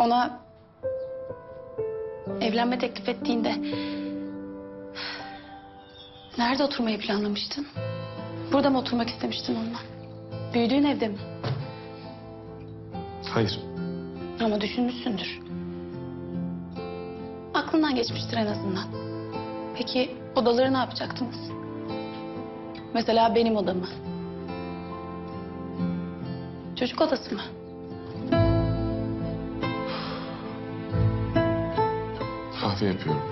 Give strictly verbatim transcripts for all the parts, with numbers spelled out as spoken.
Ona evlenme teklif ettiğinde nerede oturmayı planlamıştın? Burada mı oturmak istemiştin onunla? Büyüdüğün evde mi? Hayır. Ama düşünmüşsündür. Aklından geçmiştir en azından. Peki odaları ne yapacaktınız? Mesela benim odamı. Çocuk odası mı? Kahve yapıyorum.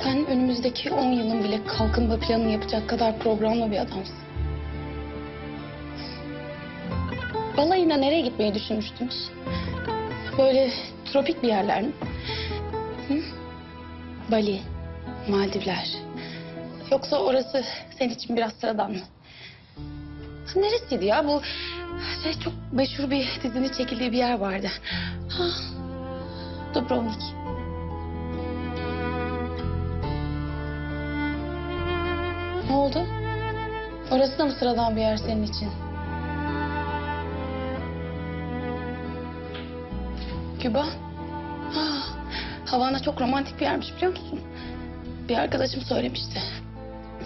Sen önümüzdeki on yılın bile kalkınma planını yapacak kadar programlı bir adamsın. Balayına nereye gitmeyi düşünmüştünüz? Böyle tropik bir yerler mi? Hı? Bali, Maldivler. Yoksa orası senin için biraz sıradan mı? Neresiydi ya? Bu şey, çok meşhur bir dizinin çekildiği bir yer vardı. Ha, Dubrovnik. Ne oldu? Orası da mı sıradan bir yer senin için? Küba. Ha, Havana çok romantik bir yermiş, biliyor musun? Bir arkadaşım söylemişti.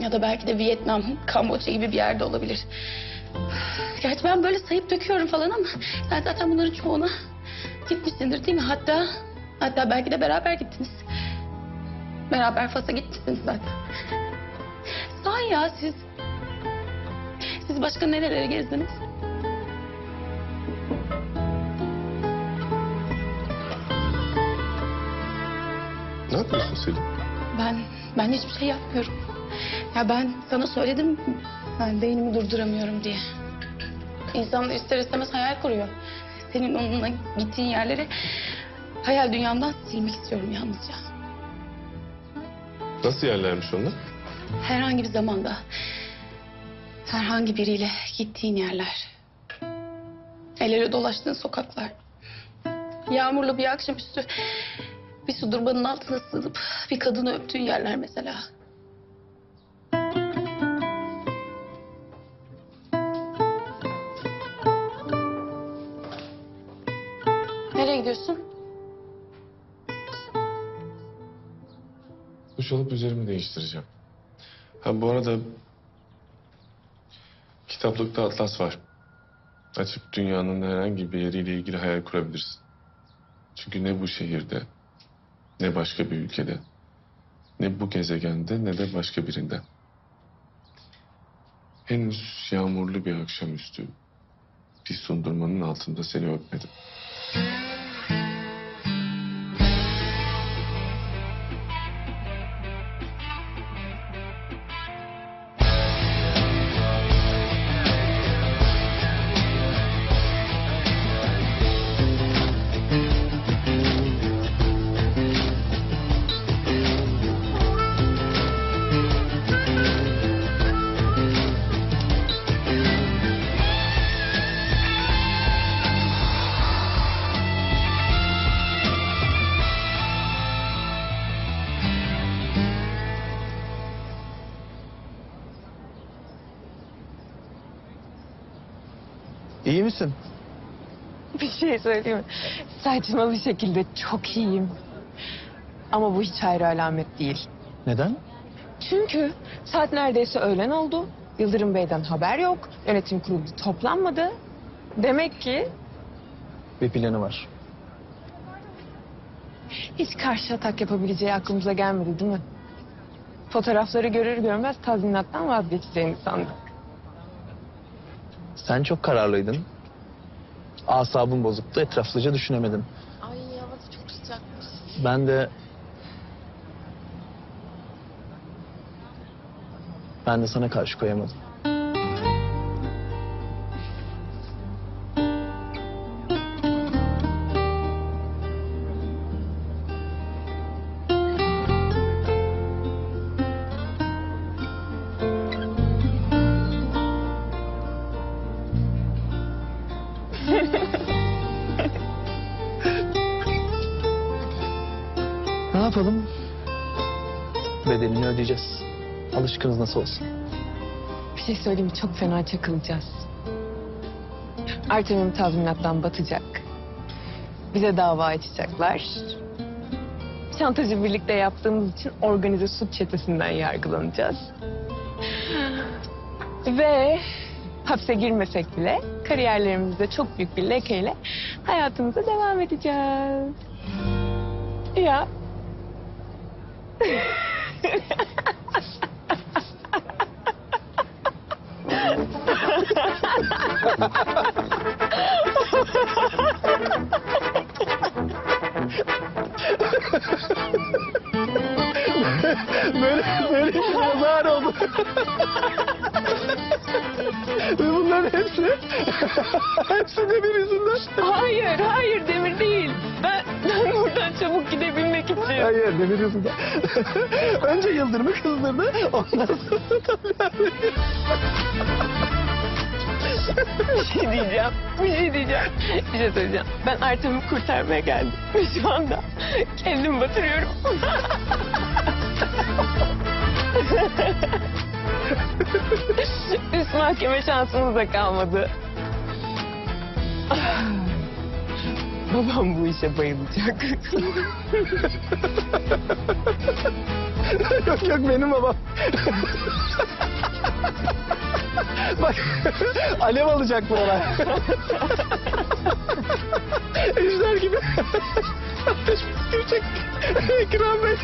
Ya da belki de Vietnam, Kamboçya gibi bir yerde olabilir. Gerçi ben böyle sayıp döküyorum falan ama sen zaten bunların çoğuna gitmişsindir değil mi? Hatta hatta belki de beraber gittiniz. Beraber Fas'a gittiniz zaten. Sahi ya siz. Siz başka nerelere gezdiniz? Ne yapıyorsun Selin? Ben, ben hiçbir şey yapmıyorum. Ya ben sana söyledim, ben beynimi durduramıyorum diye. İnsan ister istemez hayal kuruyor. Senin onunla gittiğin yerleri hayal dünyamdan silmek istiyorum yalnızca. Nasıl yerlermiş onlar? Herhangi bir zamanda, herhangi biriyle gittiğin yerler. El ele dolaştığın sokaklar. Yağmurlu bir akşamüstü bir sudurbanın altına sığınıp bir kadını öptüğün yerler mesela. Nereye gidiyorsun? Duş alıp üzerimi değiştireceğim. Ha bu arada kitaplıkta atlas var. Açıp dünyanın herhangi bir yeriyle ilgili hayal kurabilirsin. Çünkü ne bu şehirde, ne başka bir ülkede, ne bu gezegende, ne de başka birinde. Henüz yağmurlu bir akşamüstü bir sundurmanın altında seni öpmedim. İyi misin? Bir şey söyleyeyim mi? Saçma bir şekilde çok iyiyim. Ama bu hiç hayra alamet değil. Neden? Çünkü saat neredeyse öğlen oldu. Yıldırım Bey'den haber yok. Yönetim kurulu toplanmadı. Demek ki bir planı var. Hiç karşı atak yapabileceği aklımıza gelmedi değil mi? Fotoğrafları görür görmez tazminattan vazgeçeceğini sandık. Sen çok kararlıydın. Asabım bozuktu, etraflıca düşünemedim. Ay havası çok sıcakmış. Ben de... Ben de sana karşı koyamadım. Ne yapalım? Bedelini ödeyeceğiz. Alışkınız nasıl olsun. Bir şey söyleyeyim mi? Çok fena çakılacağız. Artemim tazminattan batacak. Bize dava açacaklar. Şantajı birlikte yaptığımız için organize suç çetesinden yargılanacağız. Ve hapse girmesek bile kariyerlerimizde çok büyük bir lekeyle hayatımıza devam edeceğiz. Ya. böyle böyle bir nazar oldu. Ve bunların hepsi, hepsi Demir yüzünden. Hayır, hayır Demir değil. Ben, ben buradan çabuk gidebilmek için. Hayır, Demir yüzünden. Önce Yıldırım'ı kızdırdı, ondan sonra tabii. Bir şey diyeceğim, bir şey diyeceğim. Bir şey söyleyeceğim. Ben Artem'i kurtarmaya geldim. Şu anda kendimi batırıyorum. Üst mahkeme şansımız da kalmadı. Babam bu işe bayılacak. Yok yok benim babam. Bak alev alacak bu olay. Ejder gibi. Ateş bitirecek. Ekrem Bey.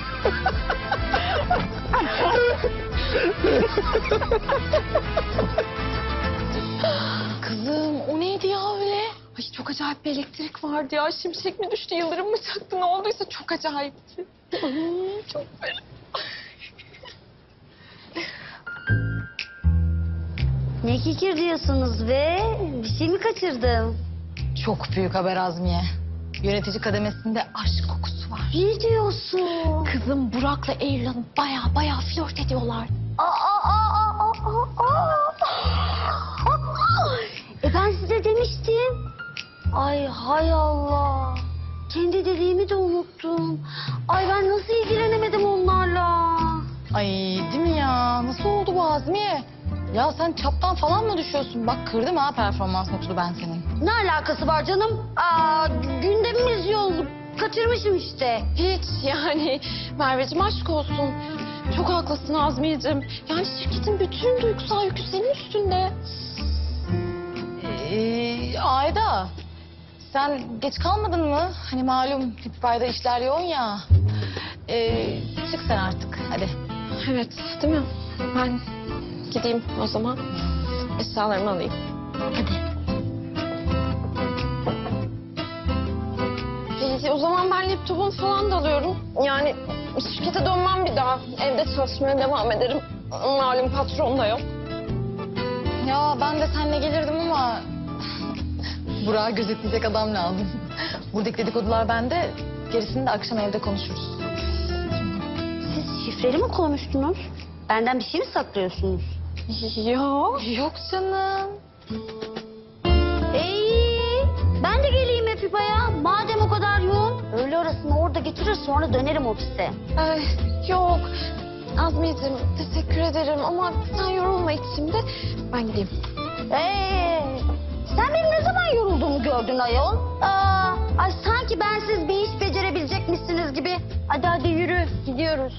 Kızım o neydi ya öyle? Ay çok acayip bir elektrik vardı ya. Şimşek mi düştü, yıldırım mı çaktı, ne olduysa çok acayipti. Ay, çok böyle. Ne kikir diyorsunuz be? Bir şey mi kaçırdım? Çok büyük haber Hazmiye. Yönetici kademesinde aşk kokusu var. Ne diyorsun? Kızım Burak'la Eylül Hanım baya baya flört ediyorlar. Aa, aa, aa, aa, aa. E ben size demiştim. Ay hay Allah. Kendi dediğimi de unuttum. Ay ben nasıl ilgilenemedim onlarla. Ay değil mi ya? Nasıl oldu bu Hazmiye? Ya sen çaptan falan mı düşüyorsun? Bak kırdım ha performans notunu ben senin. Ne alakası var canım? Aa, gündemimiz yoğun. Kaçırmışım işte. Hiç yani Merveciğim aşk olsun. Çok haklısın Hazmiyeciğim. Yani şirketin bütün duygusal yükü senin üstünde. Ee, Ayda sen geç kalmadın mı? Hani malum fayda işler yoğun ya. Ee, çık sen artık hadi. Evet değil mi? Ben... Gideyim o zaman. Eşyalarımı alayım. Hadi. Ee, o zaman ben laptopumu falan da alıyorum. Yani şirkete dönmem bir daha. Evde çalışmaya devam ederim. Malum patron da yok. Ya ben de seninle gelirdim ama... Burak'ı gözetleyecek adam lazım. Buradaki dedikodular bende. Gerisini de akşam evde konuşuruz. Siz şifreli mi konuştunuz? Benden bir şey mi saklıyorsunuz? Yok. Yok canım. Eee ben de geleyim Efipa'ya. Madem o kadar yoğun. Öğle arasını orada getirir sonra dönerim ofiste. Ay, yok. Azmiyeciğim teşekkür ederim ama sen yorulma hiç şimdi. Ben gideyim. Eee sen benim ne zaman yorulduğumu gördün ayol? Aa, ay sanki bensiz bir iş becerebilecekmişsiniz gibi. Hadi hadi yürü gidiyoruz.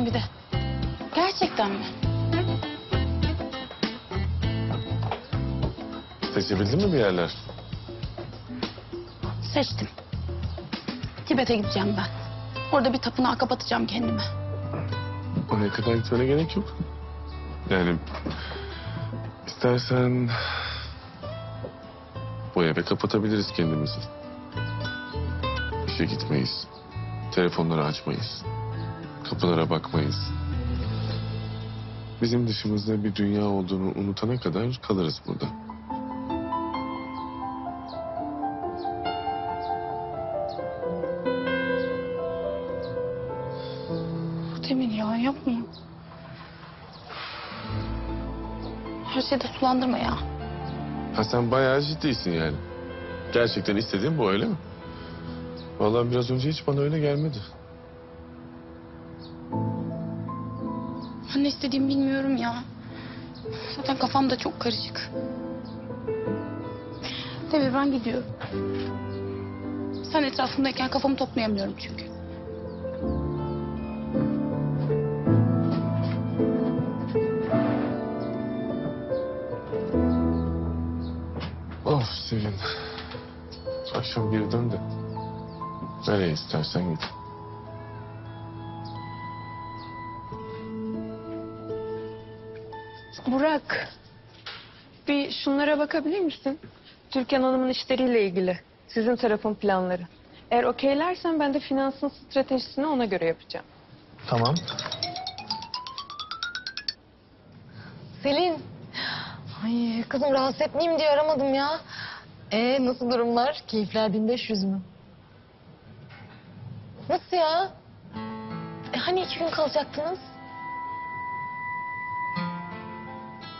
Bir de. Gerçekten mi? Seçebildin mi bir yerler? Seçtim. Tibet'e gideceğim ben. Orada bir tapınağa kapatacağım kendimi. Oraya kadar gitmene gerek yok. Yani istersen bu eve kapatabiliriz kendimizi. İşe gitmeyiz. Telefonları açmayız. Kapılara bakmayız. Bizim dışımızda bir dünya olduğunu unutana kadar kalırız burada. Demir ya, yapma. Her şeyi de sulandırma ya. Ha, sen bayağı ciddiysin yani. Gerçekten istediğin bu, öyle mi? Vallahi biraz önce hiç bana öyle gelmedi. Ben ne istediğimi bilmiyorum ya. Zaten kafam da çok karışık. Demir, ben gidiyorum. Sen etrafımdayken kafamı toplayamıyorum çünkü. Of Selin. Akşam geri dön de. Nereye istersen git. Burak, bir şunlara bakabilir misin? Türkan Hanım'ın işleriyle ilgili. Sizin tarafın planları. Eğer okeylersen ben de finansın stratejisini ona göre yapacağım. Tamam. Selin. Ay kızım, rahatsız etmeyeyim diye aramadım ya. Ee, nasıl durumlar? Keyifler bin beş yüz mü? Nasıl ya? E, hani iki gün kalacaktınız?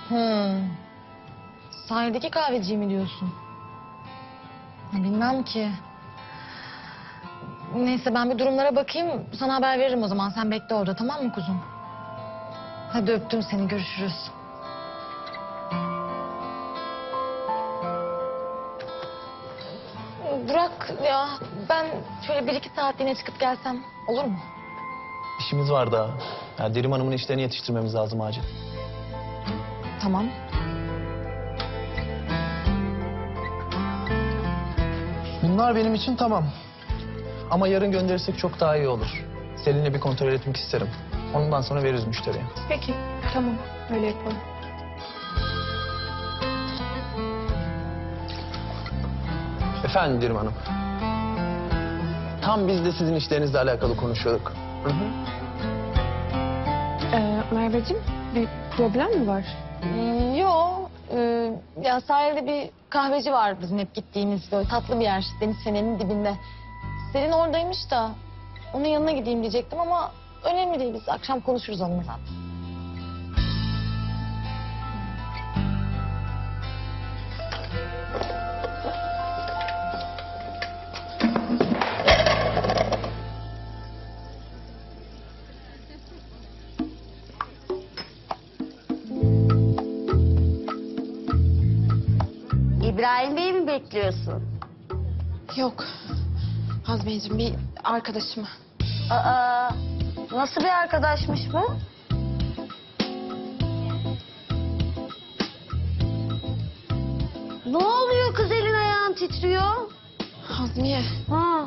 Hmm. Sahildeki kahveciyi mi diyorsun? Bilmem ki. Neyse, ben bir durumlara bakayım. Sana haber veririm o zaman. Sen bekle orada, tamam mı kuzum? Hadi öptüm seni. Görüşürüz. Burak ya, ben şöyle bir iki saatliğine çıkıp gelsem olur mu? İşimiz var daha. Ya, Derim Hanım'ın işlerini yetiştirmemiz lazım acil. Tamam. Bunlar benim için tamam. Ama yarın gönderirsek çok daha iyi olur. Selin'le bir kontrol etmek isterim. Ondan sonra veririz müşteriye. Peki, tamam. Öyle yapalım. Efendim Dirim Hanım. Tam biz de sizin işlerinizle alakalı konuşuyorduk. Hı hı. Ee, Merveciğim, bir problem mi var? Yok. Ee, ya sahilde bir kahveci var bizim hep gittiğimiz, böyle tatlı bir yer. Deniz Fener'in dibinde. Selin oradaymış da onun yanına gideyim diyecektim ama önemli değil, biz akşam konuşuruz onunla zaten. İbrahim Bey'i mi bekliyorsun? Yok. Hazmiyeciğim, bir arkadaşım. Aa, nasıl bir arkadaşmış bu? Ne oluyor kız, elin ayağın titriyor? Hazmiye. Ha.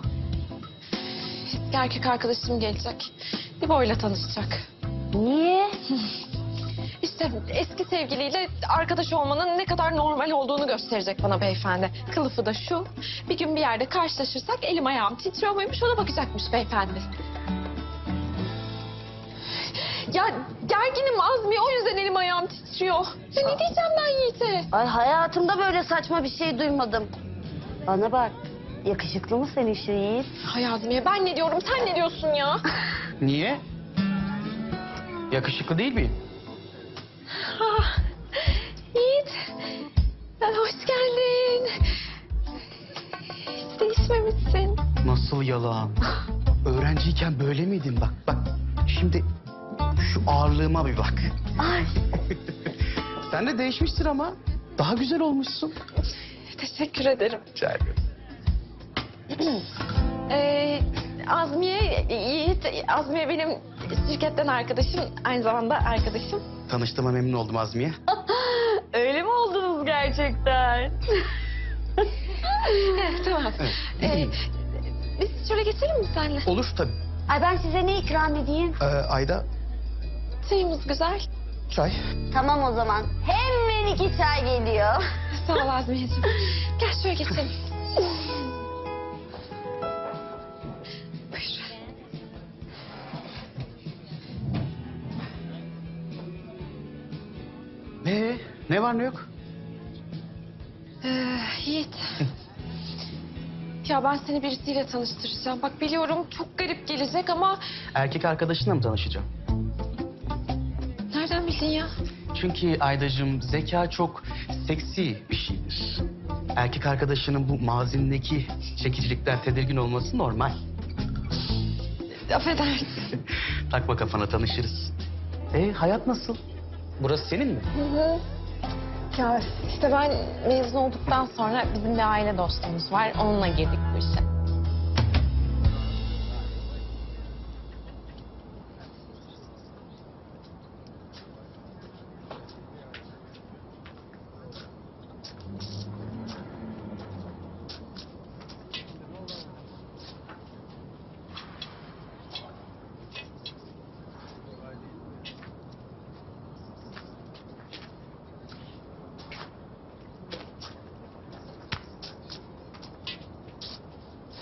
Bir erkek arkadaşım gelecek. İbo'yla tanışacak. Niye? İşte eski sevgiliyle arkadaş olmanın ne kadar normal olduğunu gösterecek bana beyefendi. Kılıfı da şu. Bir gün bir yerde karşılaşırsak elim ayağım titriyor muymuş, ona bakacakmış beyefendi. Ya gerginim Azmi, o yüzden elim ayağım titriyor. Ya ne diyeceğim ben Yiğit'e? Ay hayatımda böyle saçma bir şey duymadım. Bana bak, yakışıklı mı senin şu Yiğit? Hay Azmi'ye, ben ne diyorum, sen ne diyorsun ya? Niye? Yakışıklı değil miyim? Ah, Yiğit, hoş geldin. Hiç değişmemişsin. Nasıl yalan? Öğrenciyken böyle miydin? Bak, bak. Şimdi şu ağırlığıma bir bak. Ay. Sen de değişmişsin ama daha güzel olmuşsun. Teşekkür ederim. Rica ederim. ee, Azmiye, Yiğit, Azmiye benim şirketten arkadaşım, aynı zamanda arkadaşım. Tanıştığıma memnun oldum Azmiye. Öyle mi oldunuz gerçekten? Evet, tamam. Evet. Ee, biz şöyle geçelim mi seninle? Olur tabii. Ay ben size ne ikram edeyim? Ee, Ayda. Çayımız güzel. Çay. Tamam o zaman. Hemen iki çay geliyor. Sağ ol Azmiyeciğim. Gel şöyle geçelim. Buyurun. Ne var ne yok? Ee, Yiğit. Ya ben seni birisiyle tanıştıracağım. Bak biliyorum çok garip gelecek ama... Erkek arkadaşınla mı tanışacağım? Nereden bildin ya? Çünkü Aydacığım zeka çok seksi bir şeydir. Erkek arkadaşının bu mazindeki çekicilikten tedirgin olması normal. Affedersin. Takma kafana, tanışırız. E hayat nasıl? Burası senin mi? Hı hı. Ya işte ben mezun olduktan sonra bizim bir aile dostumuz var. Onunla girdik bu işe.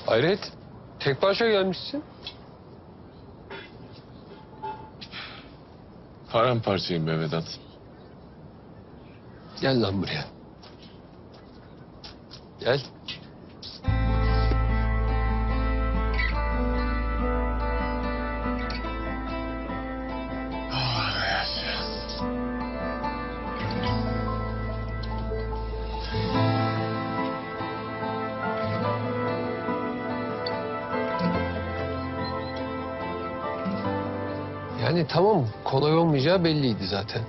Hayret, tek başına gelmişsin. Paramparçayım be Vedat. Gel lan buraya. Gel. Yani tamam, kolay olmayacağı belliydi zaten.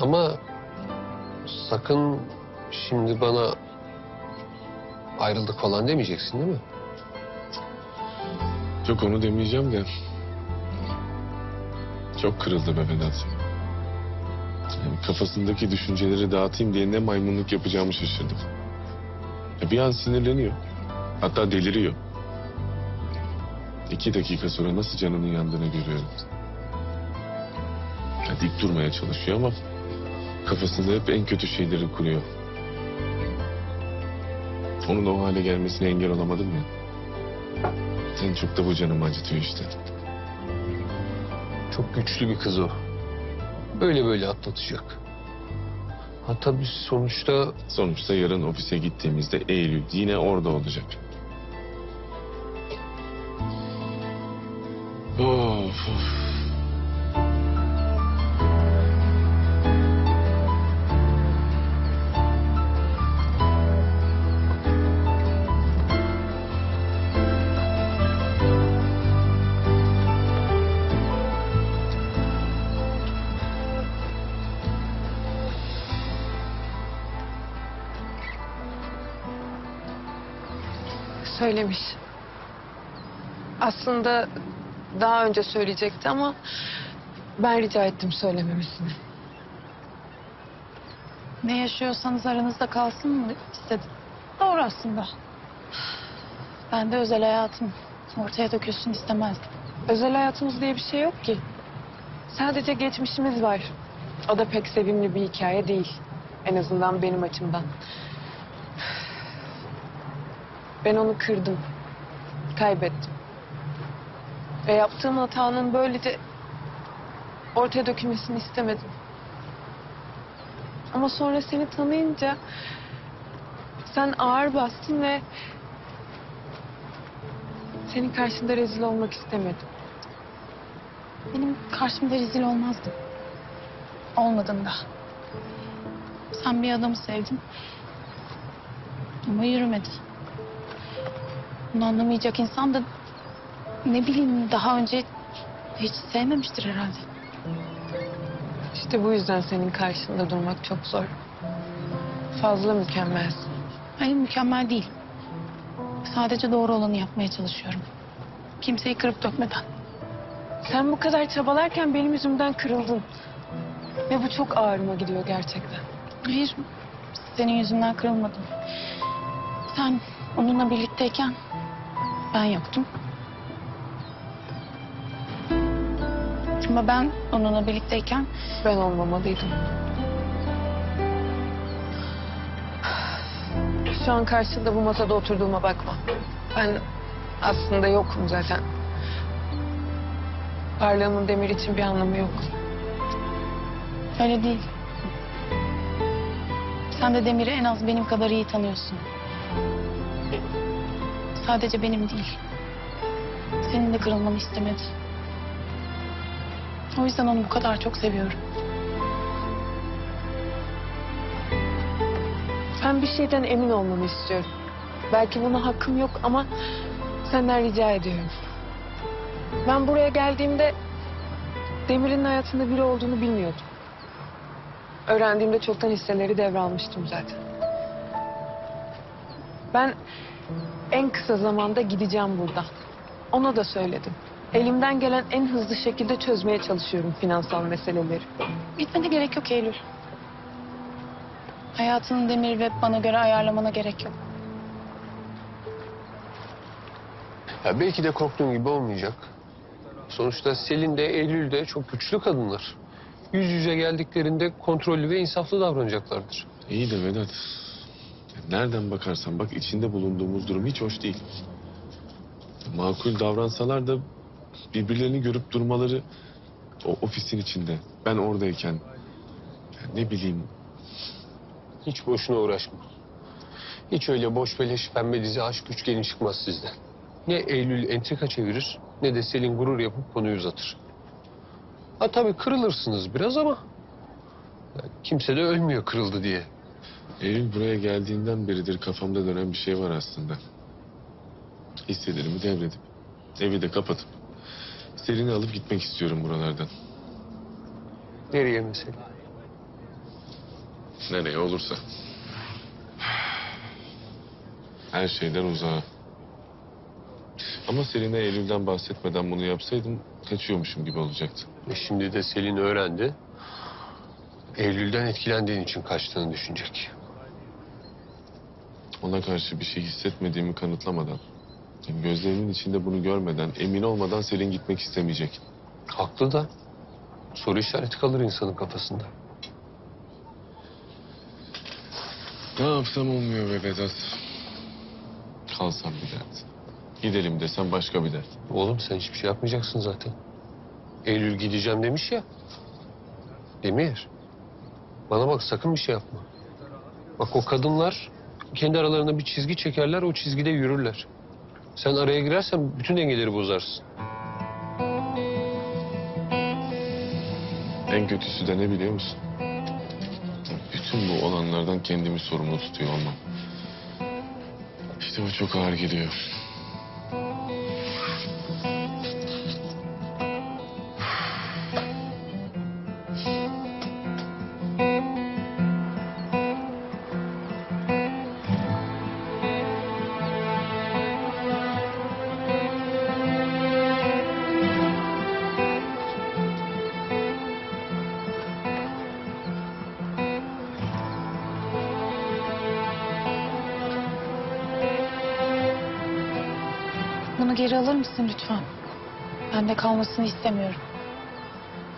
Ama sakın şimdi bana ayrıldık falan demeyeceksin değil mi? Yok, onu demeyeceğim de. Çok kırıldı be Vedat. Yani kafasındaki düşünceleri dağıtayım diye ne maymunluk yapacağımı şaşırdım. Bir an sinirleniyor. Hatta deliriyor. İki dakika sonra nasıl canının yandığını görüyorum. Dik durmaya çalışıyor ama kafasında hep en kötü şeyleri kuruyor. Onun o hale gelmesine engel olamadım ya. En çok da bu canımı acıtıyor işte. Çok güçlü bir kız o. Böyle böyle atlatacak. Hatta biz sonuçta... Sonuçta yarın ofise gittiğimizde Eylül yine orada olacak. Of of. Söylemiş. Aslında daha önce söyleyecekti ama ben rica ettim söylememesini. Ne yaşıyorsanız aranızda kalsın mı istedim. Doğru aslında. Ben de özel hayatım ortaya dökülsün istemezdim. Özel hayatımız diye bir şey yok ki. Sadece geçmişimiz var. O da pek sevimli bir hikaye değil. En azından benim açımdan. Ben onu kırdım, kaybettim. Ve yaptığım hatanın böylece ortaya dökülmesini istemedim. Ama sonra seni tanıyınca sen ağır bastın ve senin karşında rezil olmak istemedim. Benim karşımda rezil olmazdın. Olmadın da. Sen bir adamı sevdin ama yürümedi. Bunu anlamayacak insan da ne bileyim daha önce hiç sevmemiştir herhalde. İşte bu yüzden senin karşında durmak çok zor. Fazla mükemmelsin. Hayır, mükemmel değil. Sadece doğru olanı yapmaya çalışıyorum. Kimseyi kırıp dökmeden. Sen bu kadar çabalarken benim yüzümden kırıldın. Ve bu çok ağrıma gidiyor gerçekten. Hayır, senin yüzünden kırılmadım. Sen onunla birlikteyken... Ben yoktum. Ama ben onunla birlikteyken... Ben olmamalıydım. Şu an karşında bu masada oturduğuma bakma. Ben aslında yokum zaten. Varlığımın Demir için bir anlamı yok. Öyle değil. Sen de Demir'i en az benim kadar iyi tanıyorsun. Sadece benim değil. Senin de kırılmanı istemedi. O yüzden onu bu kadar çok seviyorum. Ben bir şeyden emin olmanı istiyorum. Belki buna hakkım yok ama senden rica ediyorum. Ben buraya geldiğimde Demir'in hayatında biri olduğunu bilmiyordum. Öğrendiğimde çoktan hisseleri devralmıştım zaten. Ben en kısa zamanda gideceğim buradan. Ona da söyledim. Elimden gelen en hızlı şekilde çözmeye çalışıyorum finansal meseleleri. Gitmene gerek yok Eylül. Hayatını Demir ve bana göre ayarlamana gerek yok. Ya belki de korktuğum gibi olmayacak. Sonuçta Selin de Eylül de çok güçlü kadınlar. Yüz yüze geldiklerinde kontrollü ve insaflı davranacaklardır. İyi de Vedat, nereden bakarsan bak içinde bulunduğumuz durum hiç hoş değil. Makul davransalar da birbirlerini görüp durmaları o ofisin içinde, ben oradayken ne bileyim. Hiç boşuna uğraşma. Hiç öyle boş beleş pembe dizi aşk üçgeni çıkmaz sizden. Ne Eylül entrika çevirir ne de Selin gurur yapıp konuyu uzatır. Ha tabii kırılırsınız biraz ama yani kimse de ölmüyor kırıldı diye. Eylül buraya geldiğinden beridir kafamda dönen bir şey var aslında. Hisselerimi devredip, evi de kapatıp Selin'i alıp gitmek istiyorum buralardan. Nereye mesela? Nereye olursa. Her şeyden uzağa. Ama Selin'e Eylül'den bahsetmeden bunu yapsaydım kaçıyormuşum gibi olacaktı. E şimdi de Selin öğrendi. Eylül'den etkilendiğin için kaçtığını düşünecek. Ona karşı bir şey hissetmediğimi kanıtlamadan, gözlerimin içinde bunu görmeden, emin olmadan Selin gitmek istemeyecek. Haklı da soru işareti kalır insanın kafasında. Ne yapsam olmuyor be Vedat. Kalsam bir dert. Gidelim desem başka bir dert. Oğlum sen hiçbir şey yapmayacaksın zaten. Eylül gideceğim demiş ya. Demir. Bana bak sakın bir şey yapma. Bak o kadınlar kendi aralarında bir çizgi çekerler, o çizgide yürürler. Sen araya girersen bütün dengeleri bozarsın. En kötüsü de ne biliyor musun? Bütün bu olanlardan kendimi sorumlu tutuyor olmam. İşte bu çok ağır geliyor. Geri alır mısın lütfen? Ben de kalmasını istemiyorum.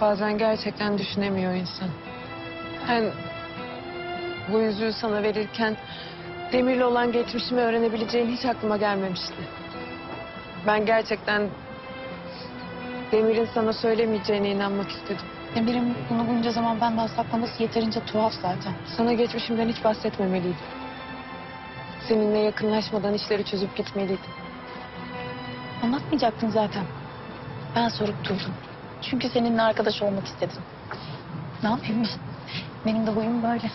Bazen gerçekten düşünemiyor insan. Ben bu yüzüğü sana verirken Demir'le olan geçmişimi öğrenebileceğin hiç aklıma gelmemişti. Ben gerçekten Demir'in sana söylemeyeceğine inanmak istedim. Demir'in bunu bunca zaman benden saklaması yeterince tuhaf zaten. Sana geçmişimden hiç bahsetmemeliydim. Seninle yakınlaşmadan işleri çözüp gitmeliydim. Anlatmayacaktın zaten. Ben sorup durdum. Çünkü seninle arkadaş olmak istedim. Ne yapayım ben? Benim de huyum böyle.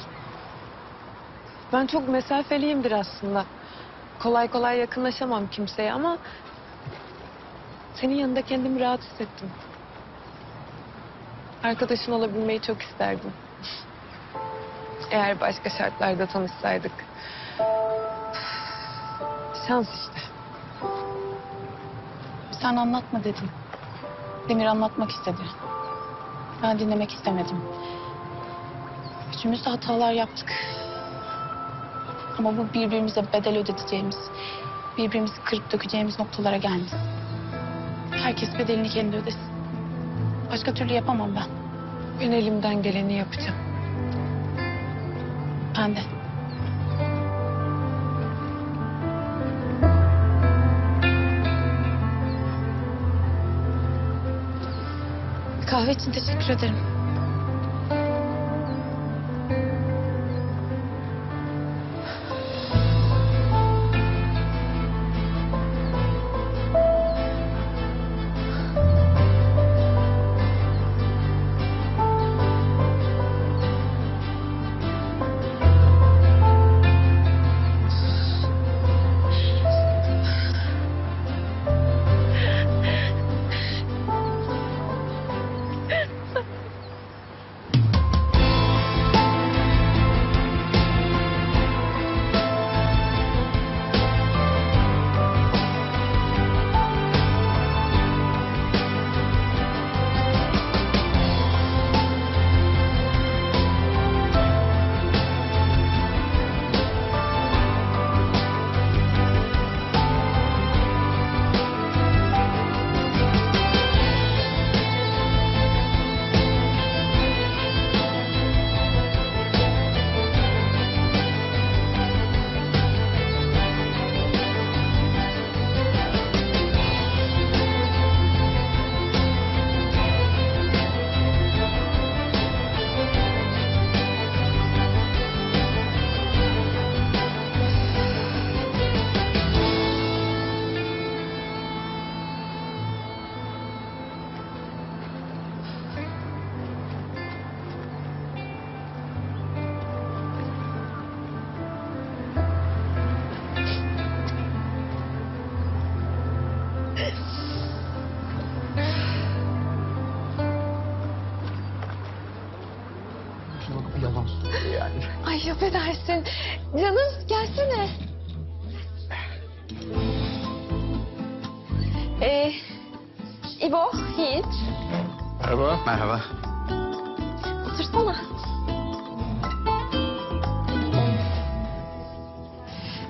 Ben çok mesafeliyimdir aslında. Kolay kolay yakınlaşamam kimseye ama senin yanında kendimi rahat hissettim. Arkadaşın olabilmeyi çok isterdim. Eğer başka şartlarda tanışsaydık. Şans işte. Sen anlatma dedim. Demir anlatmak istedi. Ben dinlemek istemedim. Üçümüz de hatalar yaptık. Ama bu birbirimize bedel ödeteceğimiz, birbirimizi kırıp dökeceğimiz noktalara gelmesin. Herkes bedelini kendi ödesin. Başka türlü yapamam ben. Ben elimden geleni yapacağım. Ben de. Kahve için teşekkür ederim. şuna bakıp yalan söylüyor yani. Ay affedersin. Canım gelsene. Ee, İbo, Yiğit. Merhaba. Merhaba. Otursana.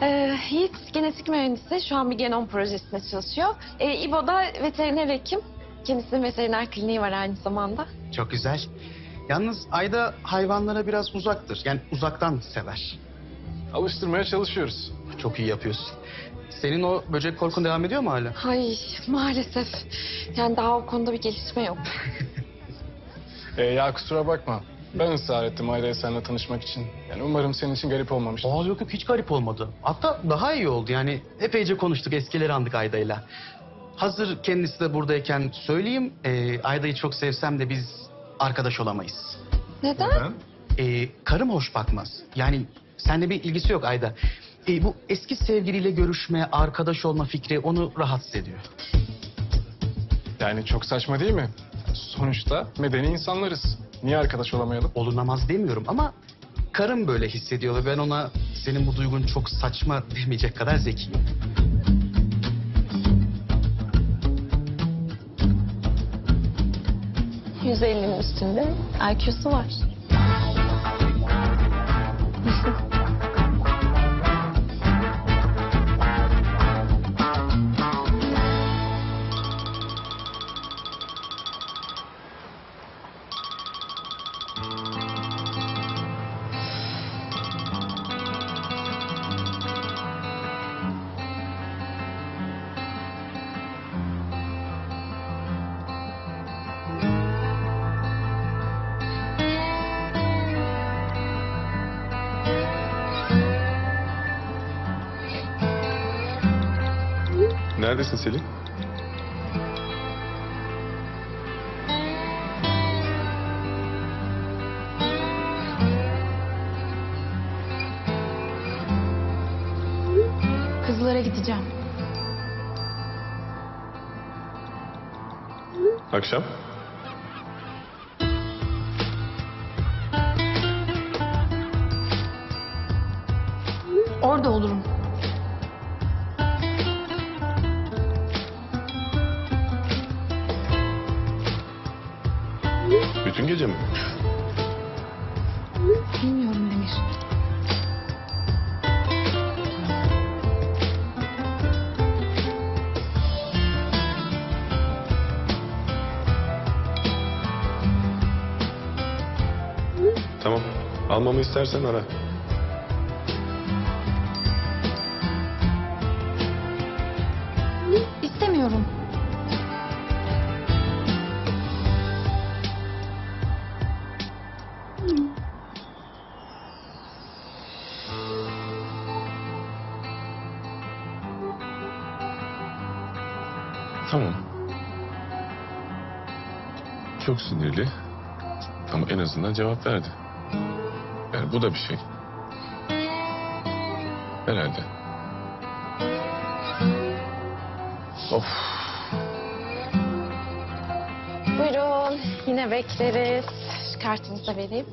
Ee, Yiğit genetik mühendisi. Şu an bir genom projesinde çalışıyor. Ee, İbo da veteriner hekim. Kendisinin veteriner kliniği var aynı zamanda. Çok güzel. Yalnız Ayda hayvanlara biraz uzaktır. Yani uzaktan sever. Alıştırmaya çalışıyoruz. Çok iyi yapıyorsun. Senin o böcek korkun devam ediyor mu hala? Ay maalesef. Yani daha o konuda bir gelişme yok. e, ya kusura bakma. Ben ısrar ettim Ayda'ya seninle tanışmak için. Yani umarım senin için garip olmamıştır. Aa, yok yok hiç garip olmadı. Hatta daha iyi oldu yani. Epeyce konuştuk, eskileri andık Ayda'yla. Hazır kendisi de buradayken söyleyeyim. E, Ayda'yı çok sevsem de biz arkadaş olamayız. Neden? Neden? E, karım hoş bakmaz. Yani seninle bir ilgisi yok Ayda. E, bu eski sevgiliyle görüşme, arkadaş olma fikri onu rahatsız ediyor. Yani çok saçma değil mi? Sonuçta medeni insanlarız. Niye arkadaş olamayalım? Olunamaz demiyorum ama karım böyle hissediyor ve ben ona senin bu duygun çok saçma demeyecek kadar zekiyim. yüz ellinin üstünde I Q'su var. Neredesin Selin? Kızlara gideceğim. Akşam? Orada olurum. Bütün gece mi? Bilmiyorum Demir. Tamam. Almamı istersen ara. İstemiyorum. Tamam. Çok sinirli. Ama en azından cevap verdi. Yani bu da bir şey. Herhalde. Of. Buyurun. Yine bekleriz. Şu kartınızı da vereyim.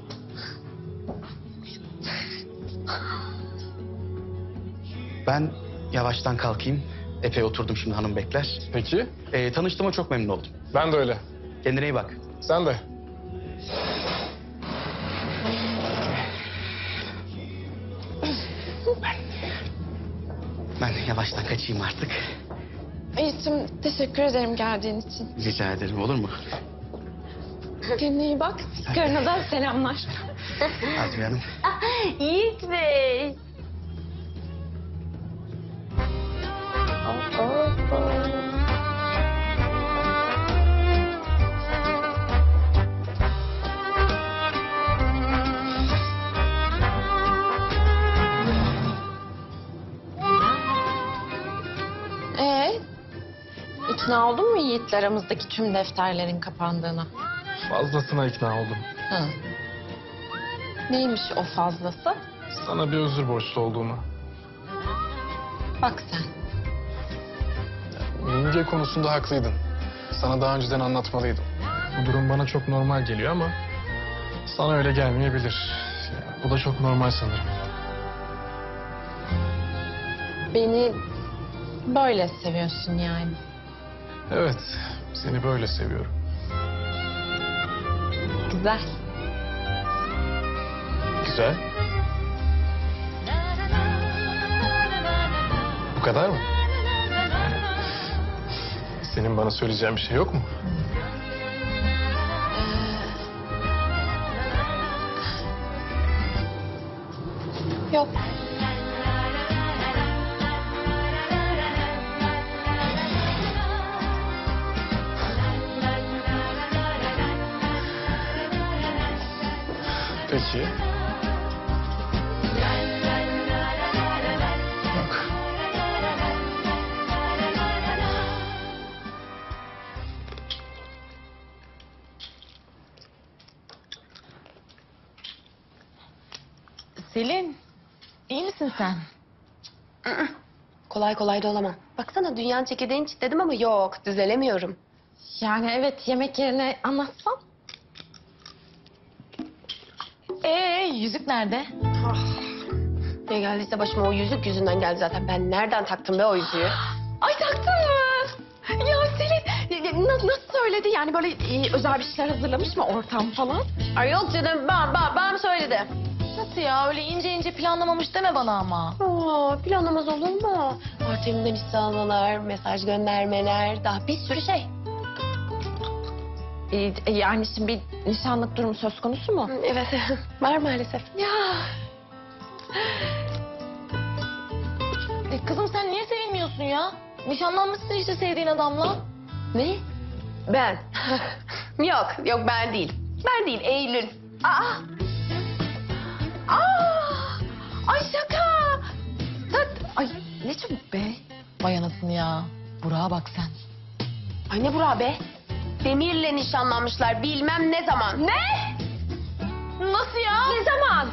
Ben yavaştan kalkayım. Epey oturdum şimdi, hanım bekler. Peki. Ee, tanıştığıma çok memnun oldum. Ben de öyle. Kendine iyi bak. Sen de. Ben, ben yavaştan kaçayım artık. Yiğit'im teşekkür ederim geldiğin için. Rica ederim, olur mu? Kendine iyi bak. Karına da selamlar. Hazmiye Hanım. Yiğit Bey. İkna oldun mu Yiğit'le aramızdaki tüm defterlerin kapandığına? Fazlasına ikna oldum. Hı. Neymiş o fazlası? Sana bir özür borçlu olduğuma. Bak sen. İnce konusunda haklıydın. Sana daha önceden anlatmalıydım. Bu durum bana çok normal geliyor ama... Sana öyle gelmeyebilir. Bu da çok normal sanırım. Beni böyle seviyorsun yani. Evet, seni böyle seviyorum. Güzel. Güzel. Bu kadar mı? Senin bana söyleyeceğin bir şey yok mu? Yok. Peki. Bak. Selin. İyi misin sen? Kolay kolay da olamam. Baksana dünyanın çekirdeğini çitledim ama yok, düzelemiyorum. Yani evet, yemek yerine anlatsam. Ee, yüzük nerede? Ah, ne geldiyse başıma o yüzük yüzünden geldi zaten. Ben nereden taktım be o yüzüğü? Ay taktın mı? Ya Selin nasıl söyledi? Yani böyle e, özel bir şeyler hazırlamış mı, ortam falan? Ay yok canım, ben, ben, ben söyledi. Nasıl ya? Öyle ince ince planlamamış deme bana ama. Aa, planlamaz olur mu? Artemimden hisse almalar, mesaj göndermeler, daha bir sürü şey. Ee, yani şimdi bir nişanlık durumu söz konusu mu? Evet, var maalesef. Ya. E, kızım sen niye sevinmiyorsun ya? Nişanlanmışsın işte sevdiğin adamla. Ne? Ben. Yok, yok ben değil. Ben değil, Eylül. Aa! Aa! Ay şaka! Tat, ay ne çabuk be? Vay anasını ya. Burak'a bak sen. Ay ne Burak be? Demir'le nişanlanmışlar bilmem ne zaman. Ne? Nasıl ya? Ne zaman?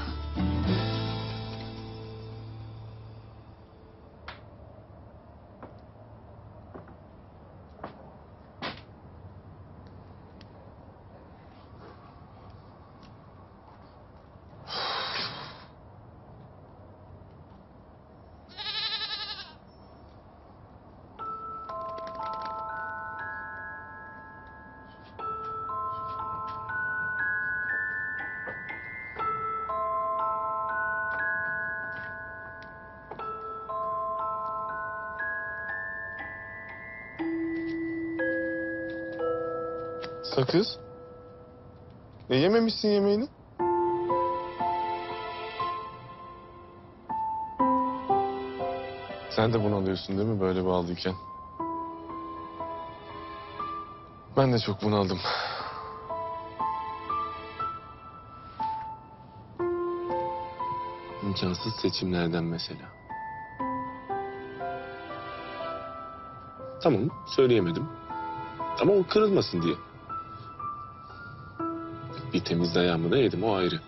Sakız. Ne yememişsin yemeğini? Sen de bunalıyorsun değil mi böyle bağlıyken? Ben de çok bunaldım. İmkansız seçimlerden mesela. Tamam, söyleyemedim. Ama o kırılmasın diye. Bir temiz dayağımı da yedim, o ayrı.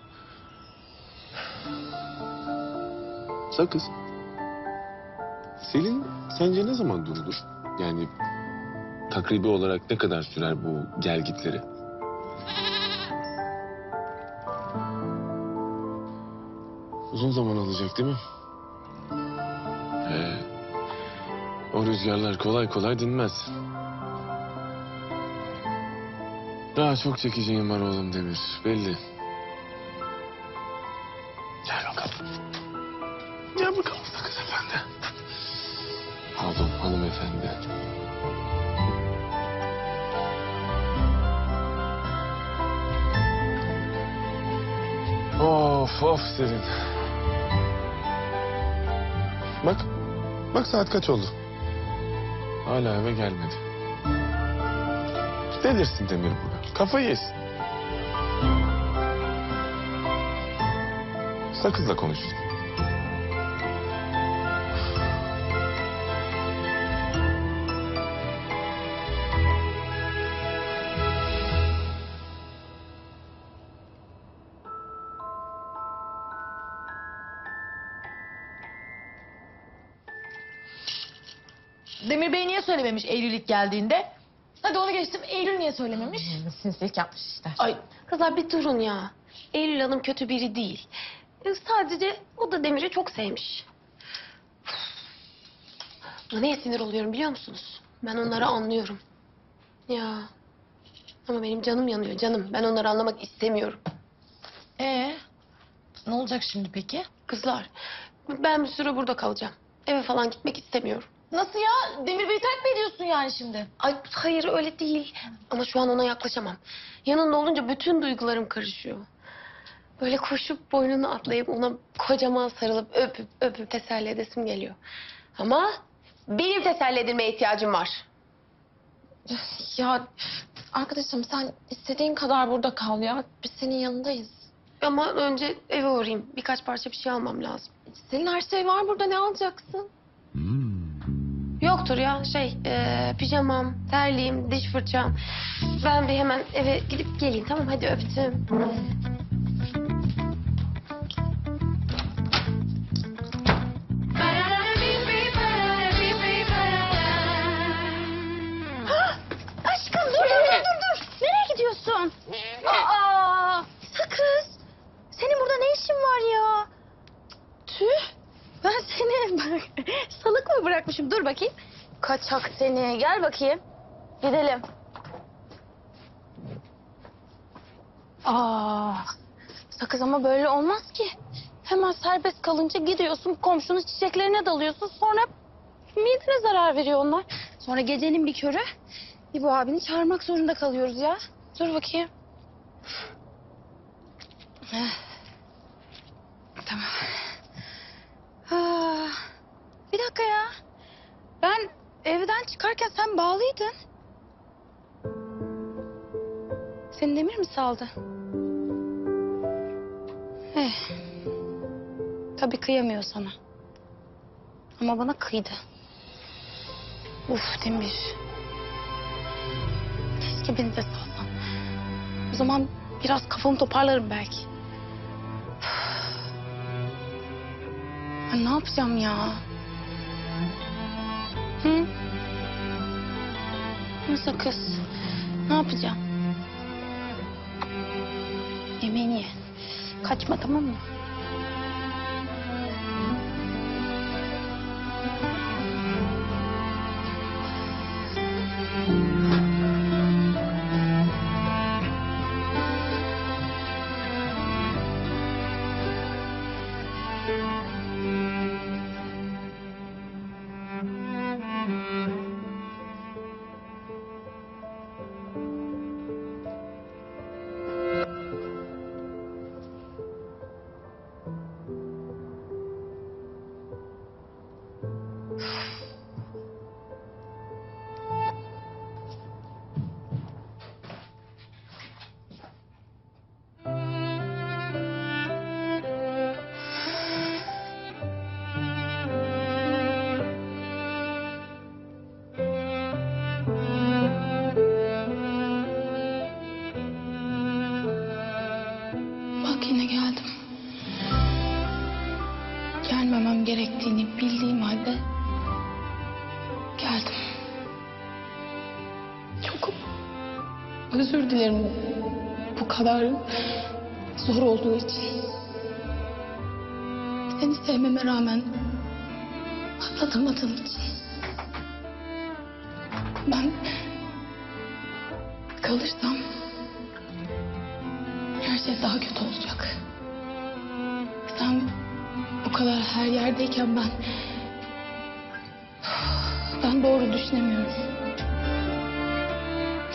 Sakız. Selin sence ne zaman durulur? Yani takribi olarak ne kadar sürer bu gelgitleri? Uzun zaman alacak değil mi? Ee, o rüzgarlar kolay kolay dinmez. Daha çok çekeceğim var oğlum Demir, belli. Gel bakalım. Gel bakalım Sakız Efendi. Pardon hanımefendi. Of of Selin. Bak, bak saat kaç oldu? Hala eve gelmedi. Delirsin Demir burada. Kafayı yesin. Sakızla konuşun. Demir Bey niye söylememiş Eylül ilk geldiğinde? Hadi onu geçtim. Eylül niye söylememiş? Sinsilik yapmış işte. Ay kızlar bir durun ya. Eylül Hanım kötü biri değil. Sadece o da Demir'i çok sevmiş. Neye sinir oluyorum biliyor musunuz? Ben onları anlıyorum. Ya ama benim canım yanıyor canım. Ben onları anlamak istemiyorum. Ee, ne olacak şimdi peki? Kızlar, ben bir süre burada kalacağım. Eve falan gitmek istemiyorum. Nasıl ya? Demir Bey'i terk mi ediyorsun yani şimdi? Ay hayır öyle değil. Ama şu an ona yaklaşamam. Yanında olunca bütün duygularım karışıyor. Böyle koşup boynunu atlayıp ona kocaman sarılıp öpüp öpüp teselli edesim geliyor. Ama benim teselli edilmeye ihtiyacım var. Ya arkadaşım sen istediğin kadar burada kal ya. Biz senin yanındayız. Ama önce eve uğrayayım. Birkaç parça bir şey almam lazım. Senin her şey var burada, ne alacaksın? Yoktur ya şey e, pijamam, terliğim, diş fırçam. Ben bir hemen eve gidip geleyim tamam, hadi öptüm. Aşkım dur dur dur dur. Nereye gidiyorsun? Aa, sakız. Senin burada ne işin var ya? Tüh. Ben seni salık mı bırakmışım? Dur bakayım. Kaçak seni. Gel bakayım. Gidelim. Aa, sakız ama böyle olmaz ki. Hemen serbest kalınca gidiyorsun komşunun çiçeklerine dalıyorsun. Sonra midene zarar veriyor onlar. Sonra gecenin bir körü İbo abini çağırmak zorunda kalıyoruz ya. Dur bakayım. Tamam. Aa, bir dakika ya. Ben evden çıkarken sen bağlıydın. Seni Demir mi saldı? Eh. Tabii kıyamıyor sana. Ama bana kıydı. Uf Demir. Keşke beni de salsan. O zaman biraz kafamı toparlarım belki. Ben ne yapacağım ya? Hı? Nasıl kız? Ne yapacağım? Yemeğini ye. Kaçma tamam mı? Gerektiğini bildiğim halde geldim. Çok özür dilerim bu kadar zor olduğu için. Seni sevmeme rağmen anlatamadığım için. Ben kalırsam her şey daha kötü olacak. Sen bu kadar her yerdeyken ben... ben doğru düşünemiyorum.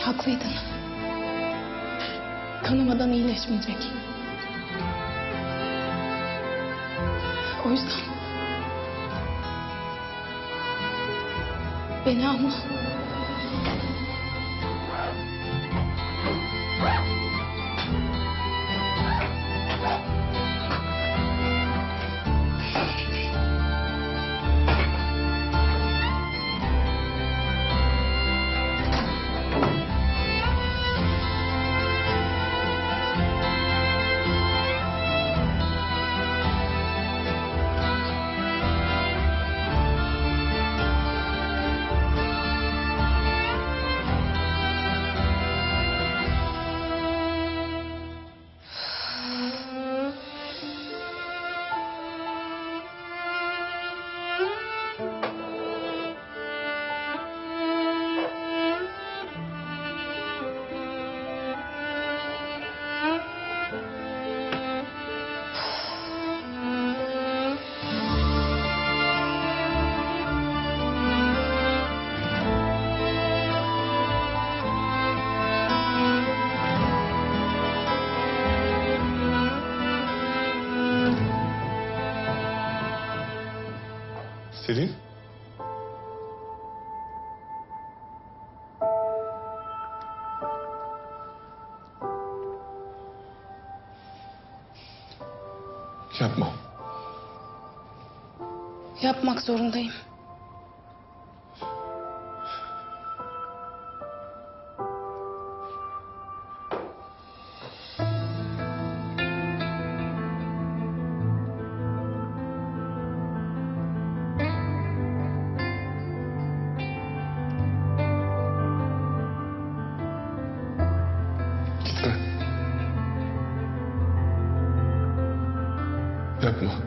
Haklıydın. Kanamadan iyileşmeyecek. O yüzden... beni ama... Selin? Yapma. Yapmak zorundayım. Yapma.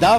Daha